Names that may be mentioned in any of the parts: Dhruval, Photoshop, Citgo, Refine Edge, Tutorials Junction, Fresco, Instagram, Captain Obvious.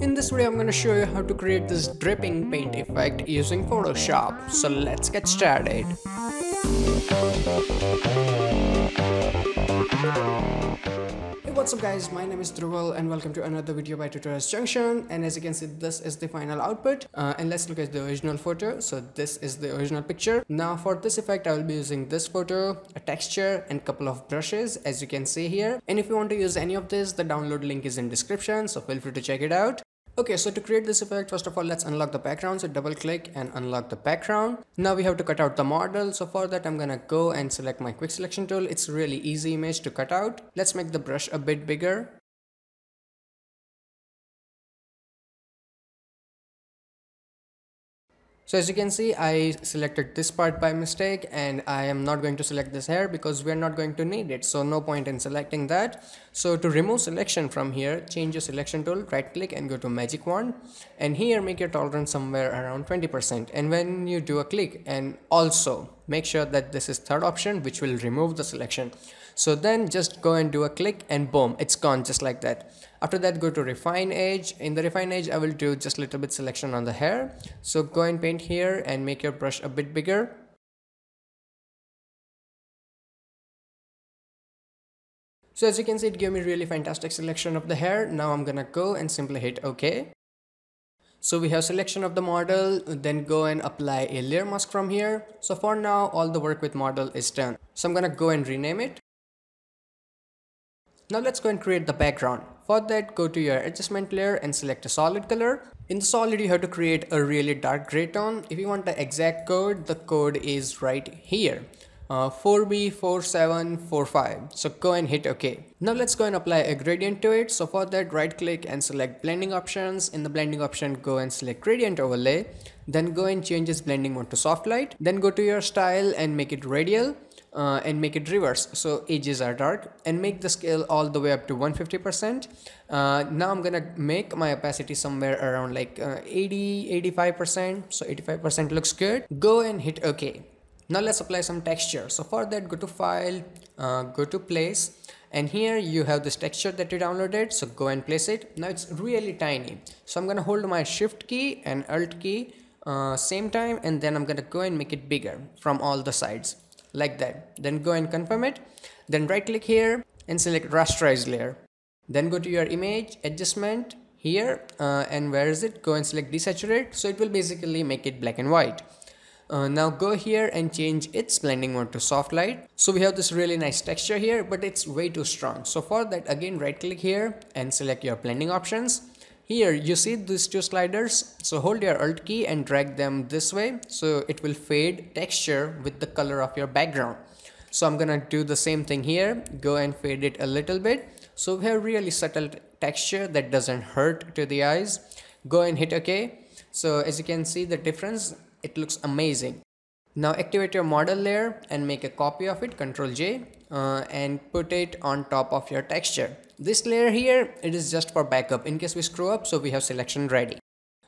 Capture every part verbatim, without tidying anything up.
In this video I'm going to show you how to create this dripping paint effect using Photoshop. So let's get started. Hey, what's up guys, my name is Dhruval and welcome to another video by Tutorials Junction. And as you can see, this is the final output uh, and let's look at the original photo. So this is the original picture. Now for this effect I will be using this photo, a texture and couple of brushes as you can see here. And if you want to use any of this, the download link is in description, so feel free to check it out. Okay, so to create this effect, first of all, let's unlock the background. So double click and unlock the background. Now we have to cut out the model. So for that, I'm gonna go and select my quick selection tool. It's a really easy image to cut out. Let's make the brush a bit bigger. So as you can see, I selected this part by mistake and I am not going to select this hair because we are not going to need it. So no point in selecting that. So to remove selection from here, change your selection tool, right click and go to magic wand. And here make your tolerance somewhere around twenty percent. And when you do a click, and also make sure that this is third option, which will remove the selection. So then just go and do a click and boom, it's gone just like that. After that, go to Refine Edge. In the Refine Edge, I will do just a little bit selection on the hair. So go and paint here and make your brush a bit bigger. So as you can see, it gave me really fantastic selection of the hair. Now I'm gonna go and simply hit OK. So we have selection of the model, then go and apply a layer mask from here. So for now, all the work with model is done. So I'm gonna go and rename it. Now let's go and create the background. For that, go to your adjustment layer and select a solid color. In the solid, you have to create a really dark gray tone. If you want the exact code, the code is right here. Uh, four B four seven four five. So go and hit OK. Now let's go and apply a gradient to it. So for that, right click and select blending options. In the blending option, go and select gradient overlay. Then go and change this blending mode to soft light. Then go to your style and make it radial uh, and make it reverse, so edges are dark, and make the scale all the way up to one hundred fifty percent. Uh, now I'm gonna make my opacity somewhere around like uh, eighty, eighty-five percent. So eighty-five percent looks good. Go and hit OK. Now let's apply some texture. So for that, go to file, uh, go to place, and here you have this texture that you downloaded. So go and place it. Now it's really tiny. So I'm gonna hold my shift key and alt key uh, same time, and then I'm gonna go and make it bigger from all the sides like that. Then go and confirm it. Then right click here and select rasterize layer. Then go to your image adjustment here uh, and where is it? Go and select desaturate. So it will basically make it black and white. Uh, now go here and change its blending mode to soft light. So we have this really nice texture here, but it's way too strong. So for that, again, right click here and select your blending options. Here you see these two sliders. So hold your alt key and drag them this way. So it will fade texture with the color of your background. So I'm gonna do the same thing here. Go and fade it a little bit. So we have really subtle texture that doesn't hurt to the eyes. Go and hit OK. So as you can see the difference, it looks amazing. Now activate your model layer and make a copy of it, Control J, uh, and put it on top of your texture. This layer here, it is just for backup in case we screw up, so we have selection ready.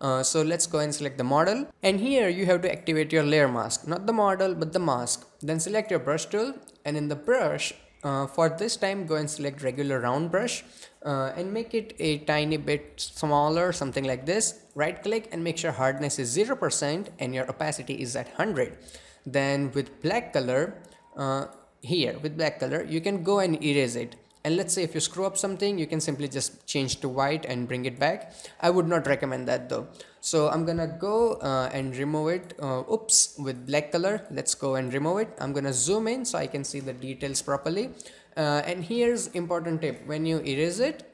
Uh, so let's go and select the model, and here you have to activate your layer mask, not the model but the mask. Then select your brush tool, and in the brush, uh, for this time, go and select regular round brush uh, and make it a tiny bit smaller, something like this. Right click and make sure hardness is zero percent and your opacity is at one hundred. Then with black color, uh, here with black color, you can go and erase it. And let's say if you screw up something, you can simply just change to white and bring it back. I would not recommend that though. So I'm gonna go uh, and remove it. Uh, oops, with black color, let's go and remove it. I'm gonna zoom in so I can see the details properly. Uh, and here's important tip, when you erase it,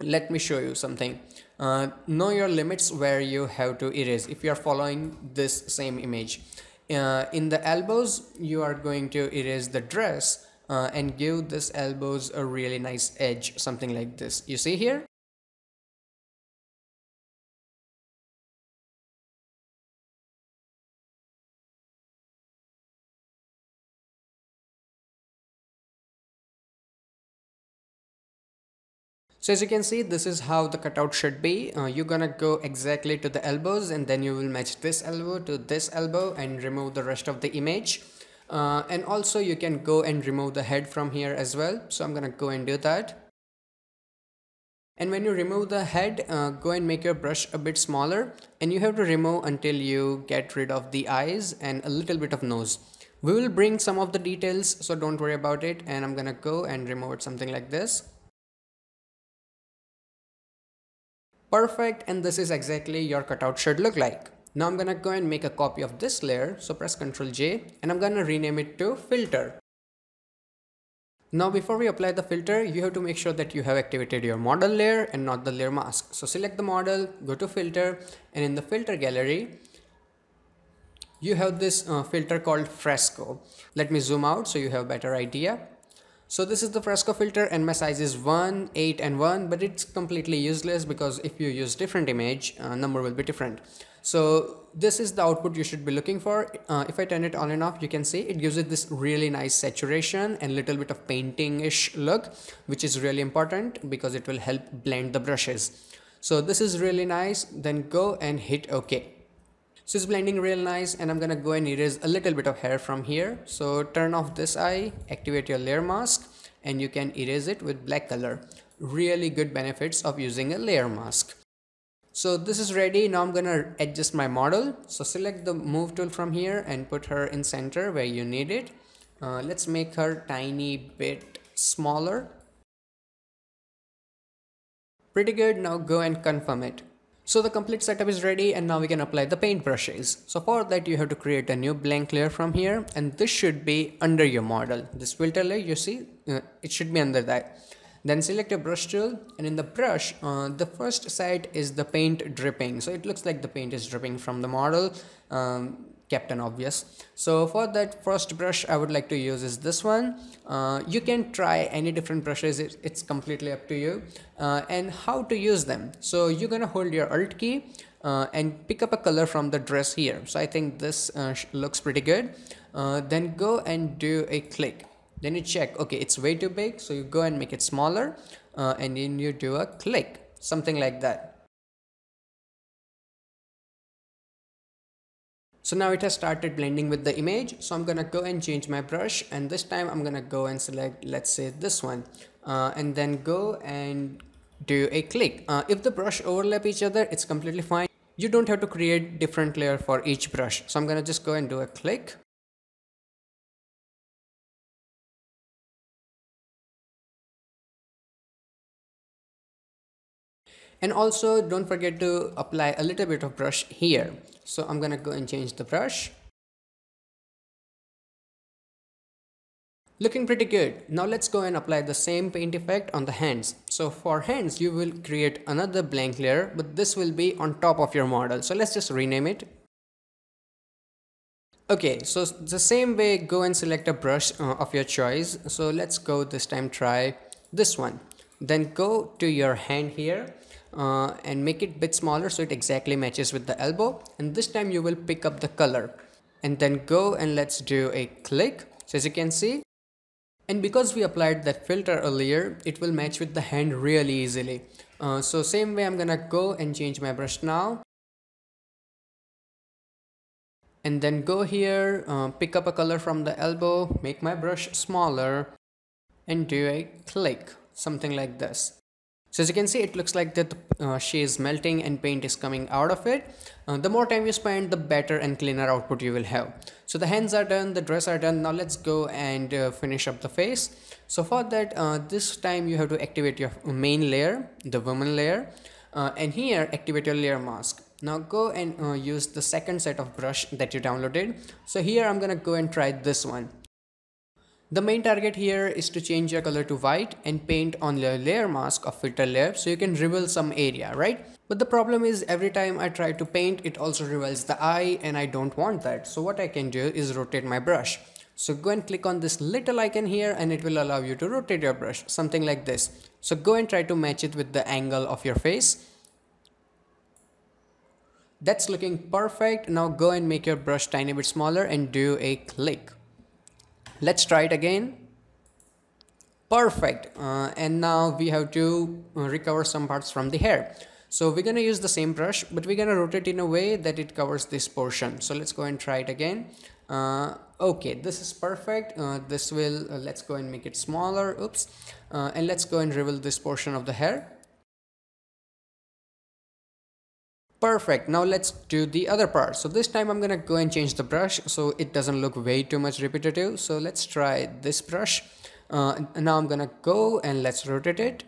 let me show you something. Uh, know your limits where you have to erase if you are following this same image. Uh, in the elbows, you are going to erase the dress uh, and give this elbows a really nice edge, something like this. You see here? So as you can see, this is how the cutout should be. Uh, you're gonna go exactly to the elbows, and then you will match this elbow to this elbow and remove the rest of the image. Uh, and also you can go and remove the head from here as well. So I'm gonna go and do that. And when you remove the head, uh, go and make your brush a bit smaller, and you have to remove until you get rid of the eyes and a little bit of nose. We will bring some of the details, so don't worry about it. And I'm gonna go and remove it something like this. Perfect, and this is exactly your cutout should look like. Now I'm gonna go and make a copy of this layer, so press control J, and I'm gonna rename it to filter. Now before we apply the filter, you have to make sure that you have activated your model layer and not the layer mask. So select the model, go to filter, and in the filter gallery, you have this uh, filter called Fresco. Let me zoom out so you have a better idea. So this is the Fresco filter, and my size is one, eight and one, but it's completely useless because if you use different image, uh, number will be different. So this is the output you should be looking for. Uh, if I turn it on and off, you can see it gives it this really nice saturation and little bit of painting-ish look, which is really important because it will help blend the brushes. So this is really nice. Then go and hit OK. So it's blending real nice, and I'm gonna go and erase a little bit of hair from here. So turn off this eye, activate your layer mask, and you can erase it with black color. Really good benefits of using a layer mask. So this is ready. Now I'm gonna adjust my model. So select the move tool from here and put her in center where you need it. Uh, let's make her tiny bit smaller. Pretty good. Now go and confirm it. So the complete setup is ready, and now we can apply the paint brushes. So for that you have to create a new blank layer from here, and this should be under your model. This filter layer, you see, uh, it should be under that. Then select your brush tool, and in the brush, uh, the first side is the paint dripping. So it looks like the paint is dripping from the model, um, Captain Obvious. So for that first brush I would like to use is this one. Uh, you can try any different brushes, it, it's completely up to you uh, and how to use them. So you're gonna hold your Alt key uh, and pick up a color from the dress here. So I think this uh, looks pretty good. Uh, then go and do a click. Then you check, okay, it's way too big, so you go and make it smaller, uh, and then you do a click, something like that. So now it has started blending with the image. So I'm gonna go and change my brush, and this time I'm gonna go and select, let's say, this one, uh, and then go and do a click. Uh, if the brush overlap each other, it's completely fine. You don't have to create different layer for each brush. So I'm gonna just go and do a click. And also don't forget to apply a little bit of brush here. So I'm gonna go and change the brush. Looking pretty good. Now let's go and apply the same paint effect on the hands. So for hands, you will create another blank layer, but this will be on top of your model. So let's just rename it. Okay, so the same way, go and select a brush uh, of your choice. So let's go this time, try this one. Then go to your hand here. Uh, and make it a bit smaller so it exactly matches with the elbow, and this time you will pick up the color and then go and let's do a click. So as you can see, and because we applied that filter earlier, it will match with the hand really easily. Uh, so same way, I'm gonna go and change my brush now, and then go here, uh, pick up a color from the elbow, make my brush smaller, and do a click, something like this. So as you can see, it looks like that uh, she is melting and paint is coming out of it. Uh, the more time you spend, the better and cleaner output you will have. So the hands are done, the dress are done. Now let's go and uh, finish up the face. So for that, uh, this time you have to activate your main layer, the woman layer, uh, and here activate your layer mask. Now go and uh, use the second set of brush that you downloaded. So here I'm gonna go and try this one. The main target here is to change your color to white and paint on your layer mask of filter layer so you can reveal some area, right? But the problem is every time I try to paint, it also reveals the eye and I don't want that. So what I can do is rotate my brush. So go and click on this little icon here and it will allow you to rotate your brush, something like this. So go and try to match it with the angle of your face. That's looking perfect. Now go and make your brush tiny bit smaller and do a click. Let's try it again. Perfect. Uh, and now we have to recover some parts from the hair. So we're gonna use the same brush, but we're gonna rotate in a way that it covers this portion. So let's go and try it again. Uh, okay, this is perfect. Uh, this will, uh, let's go and make it smaller. Oops. Uh, and let's go and reveal this portion of the hair. Perfect. Now let's do the other part. So this time I'm gonna go and change the brush so it doesn't look way too much repetitive. So let's try this brush. Uh, now I'm gonna go and let's rotate it.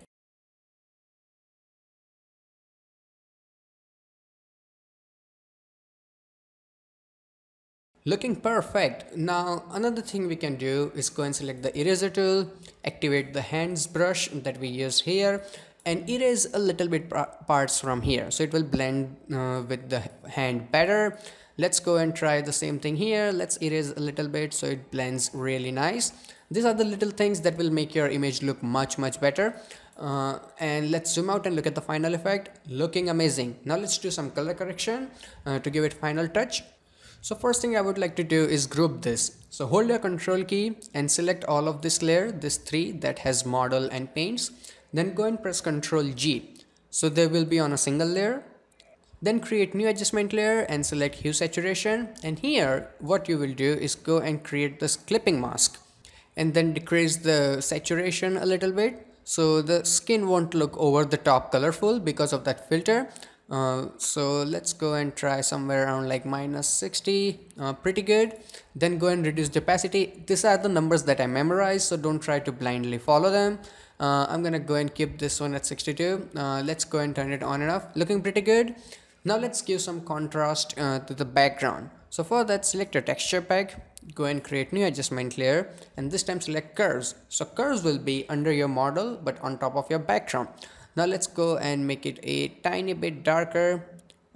Looking perfect. Now another thing we can do is go and select the eraser tool, activate the hands brush that we use here, and erase a little bit parts from here, so it will blend uh, with the hand better. Let's go and try the same thing here. Let's erase a little bit so it blends really nice. These are the little things that will make your image look much much better. Uh, and let's zoom out and look at the final effect. Looking amazing. Now let's do some color correction uh, to give it final touch. So first thing I would like to do is group this. So hold your control key and select all of this layer, this three that has model and paints. Then go and press Ctrl G. So they will be on a single layer. Then create new adjustment layer and select hue saturation. And here what you will do is go and create this clipping mask. And then decrease the saturation a little bit, so the skin won't look over the top colorful because of that filter. Uh, so let's go and try somewhere around like minus sixty, uh, pretty good. Then go and reduce the opacity. These are the numbers that I memorized, so don't try to blindly follow them. Uh, I'm gonna go and keep this one at sixty-two. Uh, let's go and turn it on and off. Looking pretty good. Now let's give some contrast uh, to the background. So for that, select a texture pack, go and create new adjustment layer, and this time select curves. So curves will be under your model but on top of your background. Now let's go and make it a tiny bit darker,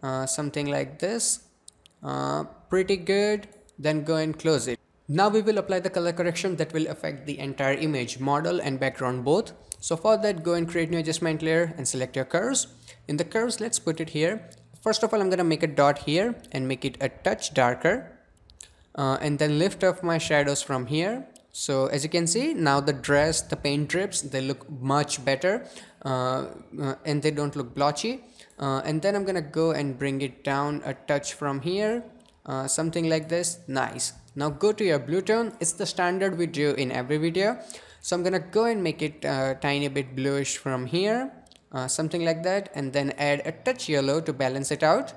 uh, something like this. Uh, pretty good. Then go and close it. Now we will apply the color correction that will affect the entire image, model and background both. So for that, go and create new adjustment layer and select your curves. In the curves, let's put it here. First of all, I'm gonna make a dot here and make it a touch darker, uh, and then lift off my shadows from here. So as you can see, now the dress, the paint drips, they look much better, uh, uh, and they don't look blotchy. Uh, and then I'm gonna go and bring it down a touch from here, uh, something like this. Nice. Now go to your blue tone. It's the standard we do in every video. So I'm gonna go and make it a tiny bit bluish from here, uh, something like that, and then add a touch yellow to balance it out.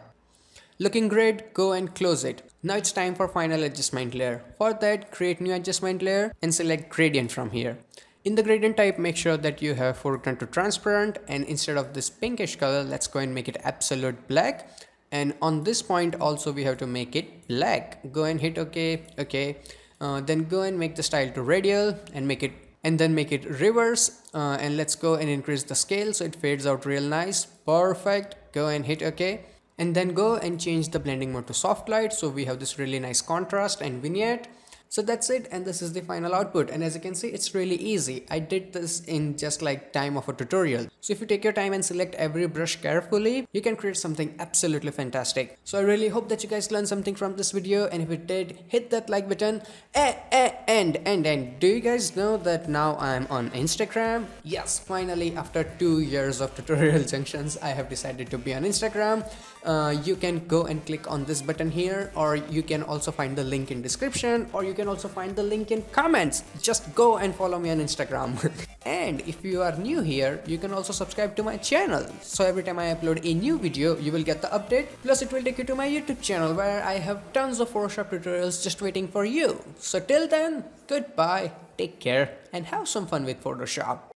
Looking great, go and close it. Now it's time for final adjustment layer. For that, create new adjustment layer and select gradient from here. In the gradient type, make sure that you have foreground to transparent, and instead of this pinkish color, let's go and make it absolute black. And on this point also we have to make it black. Go and hit OK, OK. Uh, then go and make the style to radial and make it, and then make it reverse. Uh, and let's go and increase the scale so it fades out real nice. Perfect. Go and hit OK. And then go and change the blending mode to soft light, so we have this really nice contrast and vignette. So that's it, and this is the final output, and as you can see, it's really easy. I did this in just like time of a tutorial. So if you take your time and select every brush carefully, you can create something absolutely fantastic. So I really hope that you guys learned something from this video, and if you did, hit that like button. Eh, eh, and and and do you guys know that now I'm on Instagram? Yes, finally, after two years of Tutorial Junctions, I have decided to be on Instagram. Uh, you can go and click on this button here, or you can also find the link in description, or you can also find the link in comments. Just go and follow me on Instagram. And if you are new here, you can also subscribe to my channel. So every time I upload a new video, you will get the update. Plus it will take you to my YouTube channel where I have tons of Photoshop tutorials just waiting for you. So till then, goodbye, take care, and have some fun with Photoshop.